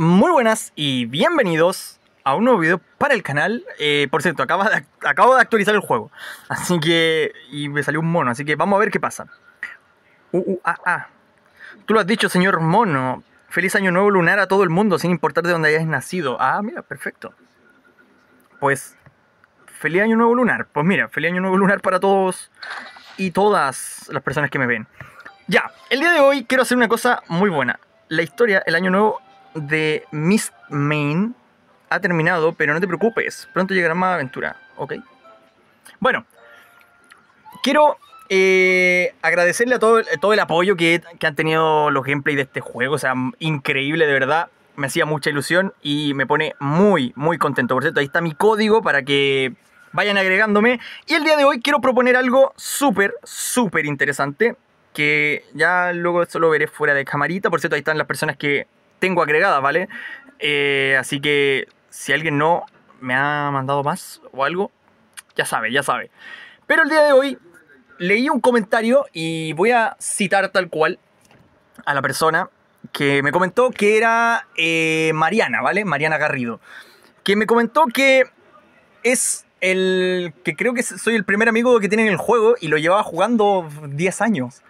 Muy buenas y bienvenidos a un nuevo video para el canal. Por cierto, acabo de actualizar el juego, así que... y me salió un mono, así que vamos a ver qué pasa. Tú lo has dicho, señor mono. Feliz año nuevo lunar a todo el mundo, sin importar de dónde hayas nacido. Ah, mira, perfecto. Pues, feliz año nuevo lunar. Pues mira, feliz año nuevo lunar para todos y todas las personas que me ven. Ya, el día de hoy quiero hacer una cosa muy buena. La historia, el año nuevo de Mist Mane ha terminado, pero no te preocupes, pronto llegará más aventura, ¿ok? Bueno, quiero agradecerle a todo el apoyo que han tenido los gameplays de este juego. O sea, increíble, de verdad, me hacía mucha ilusión y me pone muy, muy contento. Por cierto, ahí está mi código para que vayan agregándome. Y el día de hoy quiero proponer algo súper, súper interesante, que ya luego eso lo veré fuera de camarita. Por cierto, ahí están las personas que tengo agregadas, ¿vale? Así que si alguien no me ha mandado más o algo, ya sabe, ya sabe. Pero el día de hoy leí un comentario y voy a citar tal cual a la persona que me comentó, que era Mariana, ¿vale? Mariana Garrido, que me comentó que es el... que creo que soy el primer amigo que tiene en el juego y lo llevaba jugando 10 años.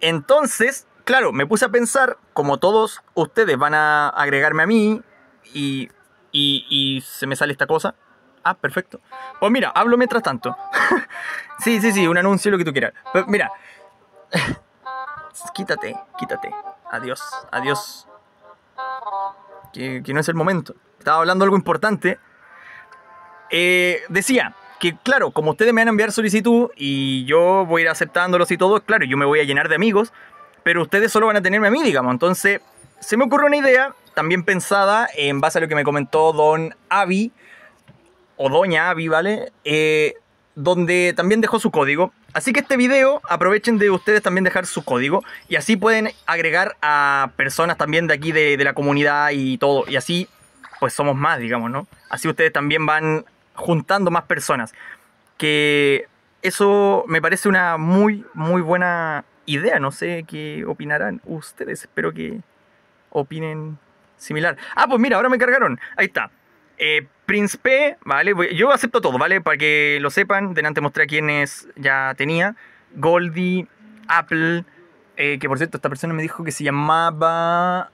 Entonces, claro, me puse a pensar, como todos ustedes van a agregarme a mí y se me sale esta cosa. Ah, perfecto. Pues mira, hablo mientras tanto. Sí, un anuncio, lo que tú quieras. Pero mira, quítate. Adiós. Que no es el momento. Estaba hablando algo importante. Decía que, claro, como ustedes me van a enviar solicitud y yo voy a ir aceptándolos y todo, claro, yo me voy a llenar de amigos, pero ustedes solo van a tenerme a mí, digamos. Entonces, se me ocurrió una idea, también pensada en base a lo que me comentó Don Avi, o Doña Avi, ¿vale? Donde también dejó su código. Así que este video, aprovechen de ustedes también dejar su código, y así pueden agregar a personas también de aquí, de la comunidad y todo. Y así, pues somos más, digamos, ¿no? Así ustedes también van juntando más personas. Que eso me parece una muy, muy buena idea. No sé qué opinarán ustedes, espero que opinen similar. Ah, pues mira, ahora me cargaron, ahí está. Prince P, ¿vale? Yo acepto todo, ¿vale? Para que lo sepan, delante mostré a quienes ya tenía. Goldie, Apple, que por cierto, esta persona me dijo que se llamaba...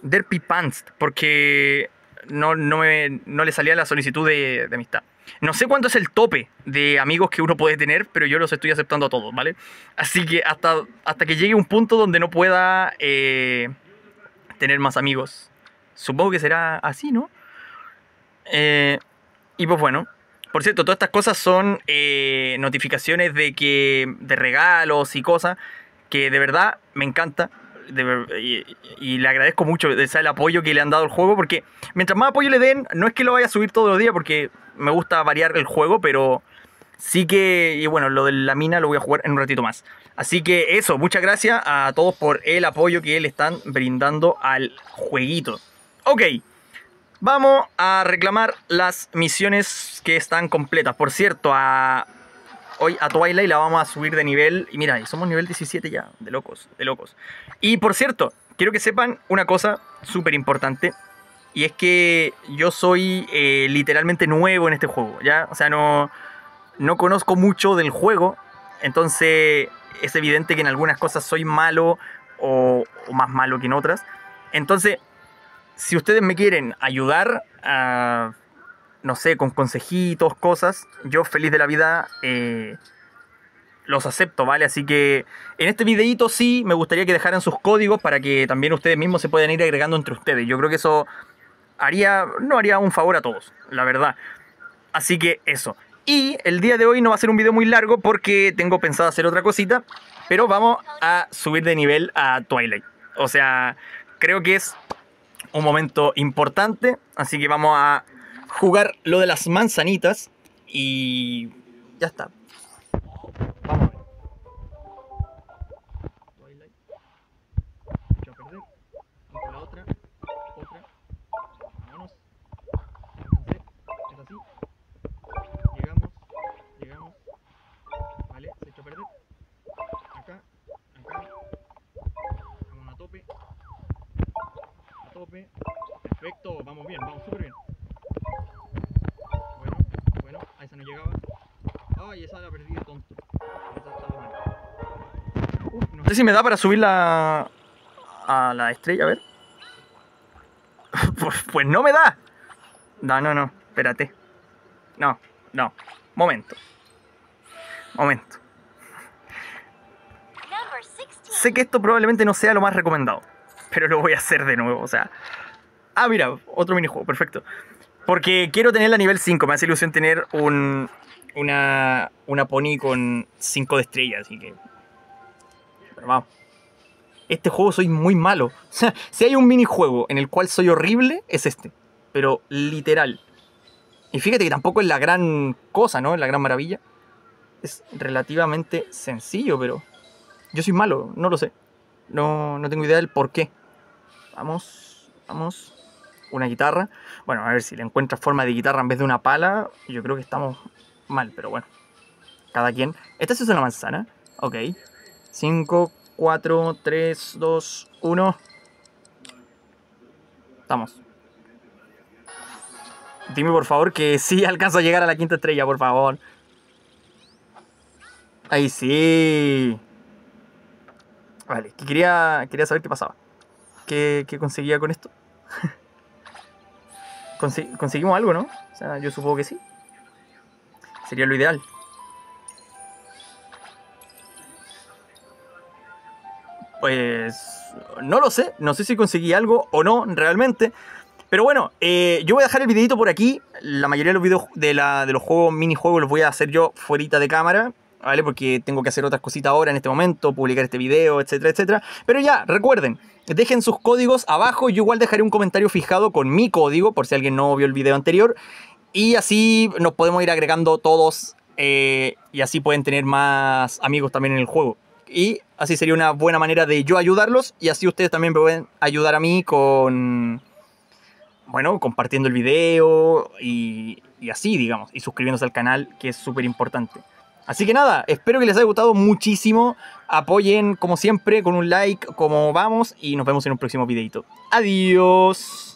Derpy Pants, porque no le salía la solicitud de amistad. No sé cuánto es el tope de amigos que uno puede tener, pero yo los estoy aceptando a todos, ¿vale? Así que hasta que llegue un punto donde no pueda tener más amigos. Supongo que será así, ¿no? Y pues bueno, por cierto, todas estas cosas son notificaciones de regalos y cosas que de verdad me encanta. Y le agradezco mucho el apoyo que le han dado al juego, porque mientras más apoyo le den, no es que lo vaya a subir todos los días porque me gusta variar el juego, pero sí que... y bueno, lo de la mina lo voy a jugar en un ratito más. Así que eso, muchas gracias a todos por el apoyo que le están brindando al jueguito. Ok, vamos a reclamar las misiones que están completas. Por cierto, hoy a Twilight la vamos a subir de nivel. Y mira, somos nivel 17 ya, de locos, de locos. Y por cierto, quiero que sepan una cosa súper importante, y es que yo soy literalmente nuevo en este juego, ¿ya? O sea, no conozco mucho del juego. Entonces es evidente que en algunas cosas soy malo o más malo que en otras. Entonces, si ustedes me quieren ayudar a... no sé, con consejitos, cosas, yo feliz de la vida los acepto, ¿vale? Así que en este videito sí me gustaría que dejaran sus códigos para que también ustedes mismos se puedan ir agregando entre ustedes. Yo creo que eso haría un favor a todos, la verdad. Así que eso. Y el día de hoy no va a ser un video muy largo porque tengo pensado hacer otra cosita, pero vamos a subir de nivel a Twilight. O sea, creo que es un momento importante, así que vamos a jugar lo de las manzanitas y ya está. Vamos a ver. Twilight. Echo a perder. Con la otra. Otra. Vámonos. Es así. Llegamos. Vale, se echó a perder. Acá. Vamos a tope. A tope. tope. Perfecto, vamos bien, vamos súper bien. Bueno, a esa no llegaba. Ay, esa la perdí de tonto. Esa estaba mal. No sé si me da para subir la... a la estrella, a ver. Pues no me da. No, espérate. No, momento. Sé que esto probablemente no sea lo más recomendado, pero lo voy a hacer de nuevo, o sea... Ah, mira, otro minijuego, perfecto. Porque quiero tenerla a nivel 5, me hace ilusión tener una pony con 5 de estrella, así que... Pero vamos. Este juego soy muy malo. O sea, si hay un minijuego en el cual soy horrible, es este. Pero literal. Y fíjate que tampoco es la gran cosa, ¿no? Es la gran maravilla. Es relativamente sencillo, pero... Yo soy malo, no lo sé. No tengo idea del por qué. Vamos. Una guitarra. Bueno, a ver si le encuentras forma de guitarra en vez de una pala. Yo creo que estamos mal, pero bueno. Cada quien. Esta sí es una manzana. Ok. 5, 4, 3, 2, 1. Estamos. Dime por favor que sí alcanzo a llegar a la quinta estrella, por favor. Ahí sí. Vale, que quería saber qué pasaba. ¿Qué conseguía con esto? Conseguimos algo, ¿no? O sea, yo supongo que sí. Sería lo ideal. Pues... no lo sé. No sé si conseguí algo o no, realmente. Pero bueno, yo voy a dejar el videito por aquí. La mayoría de los videos de los juegos, minijuegos, los voy a hacer yo fuerita de cámara, ¿vale? Porque tengo que hacer otras cositas ahora en este momento, publicar este video, etcétera, etcétera. Pero ya, recuerden, dejen sus códigos abajo. Yo igual dejaré un comentario fijado con mi código, por si alguien no vio el video anterior. Y así nos podemos ir agregando todos y así pueden tener más amigos también en el juego. Y así sería una buena manera de yo ayudarlos. Y así ustedes también me pueden ayudar a mí con... bueno, compartiendo el video y así, digamos, y suscribiéndose al canal, que es súper importante. Así que nada, espero que les haya gustado muchísimo. Apoyen, como siempre, con un like, como vamos, y nos vemos en un próximo videito. Adiós.